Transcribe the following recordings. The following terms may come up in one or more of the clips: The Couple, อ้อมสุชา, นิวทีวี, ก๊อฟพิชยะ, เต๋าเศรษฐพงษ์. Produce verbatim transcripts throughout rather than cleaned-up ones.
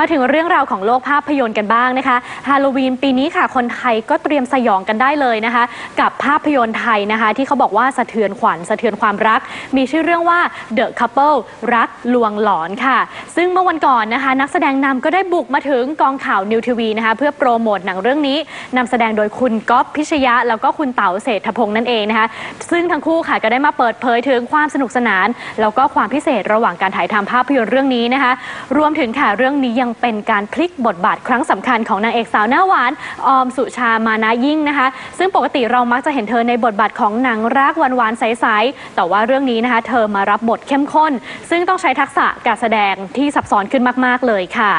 มาถึงเรื่องราวของโลกภาพยนตร์กันบ้างนะคะฮาโลวีนปีนี้ค่ะคนไทยก็เตรียมสยองกันได้เลยนะคะกับภาพยนตร์ไทยนะคะที่เขาบอกว่าสะเทือนขวัญสะเทือนความรักมีชื่อเรื่องว่า The Couple รักลวงหลอนค่ะซึ่งเมื่อวันก่อนนะคะนักแสดงนำก็ได้บุกมาถึงกองข่าวนิวทีวีนะคะเพื่อโปรโมทหนังเรื่องนี้นำแสดงโดยคุณก๊อฟพิชยะแล้วก็คุณเต๋าเศรษฐพงษ์นั่นเองนะคะซึ่งทั้งคู่ค่ะก็ได้มาเปิดเผยถึงความสนุกสนานแล้วก็ความพิเศษระหว่างการถ่ายทำภาพยนตร์เรื่องนี้นะคะรวมถึงค่ะเรื่องนี้ยังเป็นการพลิกบทบาทครั้งสำคัญของนางเอกสาวหน้าหวานออมสุชามานะยิ่งนะคะซึ่งปกติเรามักจะเห็นเธอในบทบาทของหนังรักหวานๆใสๆแต่ว่าเรื่องนี้นะคะเธอมารับบทเข้มข้นซึ่งต้องใช้ทักษะการแสดงที่ซับซ้อนขึ้นมากๆเลยค่ะ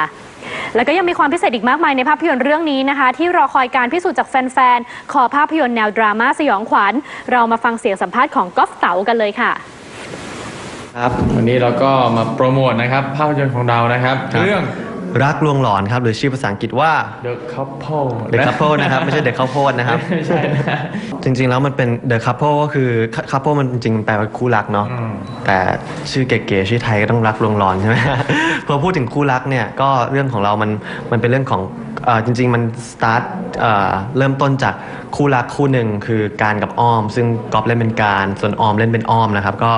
แล้วก็ยังมีความพิเศษอีกมากมายในภาพยนตร์เรื่องนี้นะคะที่รอคอยการพิสูจน์จากแฟนๆขอภาพยนตร์แนวดราม่าสยองขวัญเรามาฟังเสียงสัมภาษณ์ของก๊อฟเต๋ากันเลยค่ะครับวันนี้เราก็มาโปรโมทนะครับภาพยนตร์ของเรานะครับเรื่องรักลวงหลอนครับหรือชื่อภาษาอังกฤษว่า The Couple The Couple นะครับไม่ใช่ The Couple นะครับใช่จริงๆแล้วมันเป็น The Couple ก็คือ Couple มันจริงๆแปลว่าคู่รักเนาะแต่ชื่อเก๋ๆชื่อไทยก็ต้องรักลวงหลอนใช่ไหมพอพูดถึงคู่รักเนี่ยก็เรื่องของเรามันมันเป็นเรื่องของจริงๆมัน start เริ่มต้นจากคู่รักคู่หนึ่งคือการกับอ้อมซึ่งก๊อฟเล่นเป็นการส่วนออมเล่นเป็นอ้อมนะครับก็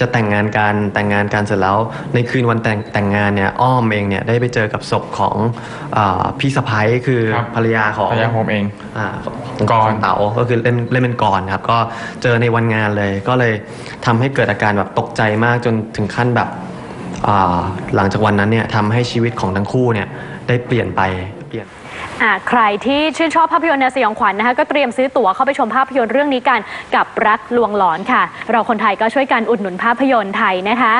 จะแต่งงานกันแต่งงานกันเสร็จแล้วในคืนวันแต่งแต่งงานเนี่ยอ้อมเองเนี่ยได้ไปเจอกับศพของพี่สะพ้ายคือภรรยาของภรรยาผมเองกรเต๋าก็คือเล่นเล่นเป็นกรครับก็เจอในวันงานเลยก็เลยทำให้เกิดอาการแบบตกใจมากจนถึงขั้นแบบหลังจากวันนั้นเนี่ยทำให้ชีวิตของทั้งคู่เนี่ยได้เปลี่ยนไปเปลี่ยนใครที่ชื่นชอบภาพยนตร์แนวสยองขวัญ นะคะก็เตรียมซื้อตั๋วเข้าไปชมภาพยนตร์เรื่องนี้กันกับรักลวงหลอนค่ะเราคนไทยก็ช่วยกันอุดหนุนภาพยนตร์ไทยนะคะ